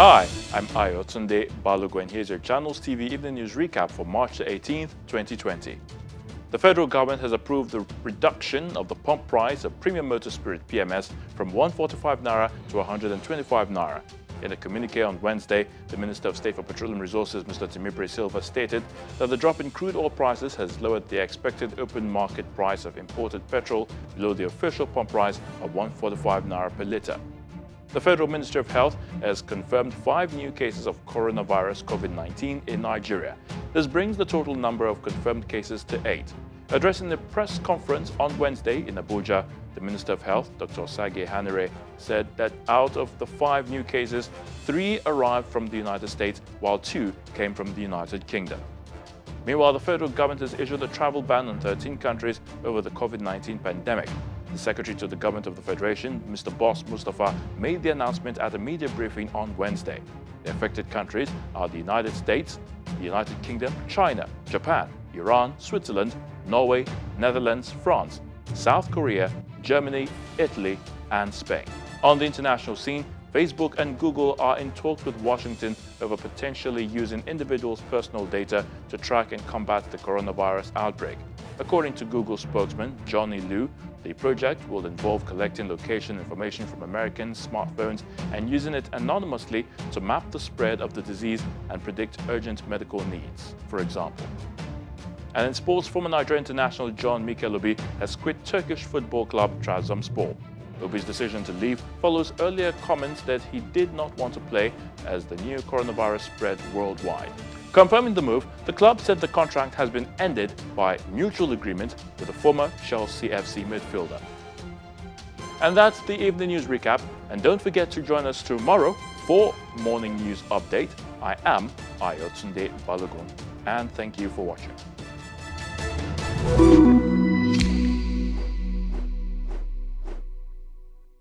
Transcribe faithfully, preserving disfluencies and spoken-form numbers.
Hi, I'm Ayotunde Balogun, and here's your Channels T V Evening News Recap for March eighteenth, twenty twenty. The federal government has approved the reduction of the pump price of Premium Motor Spirit P M S from one hundred forty-five naira to one hundred twenty-five naira. In a communique on Wednesday, the Minister of State for Petroleum Resources, Mister Timipre Sylva, stated that the drop in crude oil prices has lowered the expected open market price of imported petrol below the official pump price of one hundred forty-five naira per litre. The Federal Ministry of Health has confirmed five new cases of coronavirus COVID nineteen in Nigeria. This brings the total number of confirmed cases to eight. Addressing a press conference on Wednesday in Abuja, the Minister of Health, Doctor Sage Hanare, said that out of the five new cases, three arrived from the United States, while two came from the United Kingdom. Meanwhile, the federal government has issued a travel ban on thirteen countries over the COVID nineteen pandemic. The Secretary to the Government of the Federation, Mister Boss Mustafa, made the announcement at a media briefing on Wednesday. The affected countries are the United States, the United Kingdom, China, Japan, Iran, Switzerland, Norway, Netherlands, France, South Korea, Germany, Italy, and Spain. On the international scene, Facebook and Google are in talks with Washington over potentially using individuals' personal data to track and combat the coronavirus outbreak. According to Google spokesman Johnny Liu, the project will involve collecting location information from American smartphones and using it anonymously to map the spread of the disease and predict urgent medical needs, for example. And in sports, former Nigerian international John Mikel Obi has quit Turkish football club Trazom Sport. Obi's decision to leave follows earlier comments that he did not want to play as the new coronavirus spread worldwide. Confirming the move, the club said the contract has been ended by mutual agreement with the former Chelsea F C midfielder. And that's the evening news recap. And don't forget to join us tomorrow for morning news update. I am Ayotunde Balogun, and thank you for watching.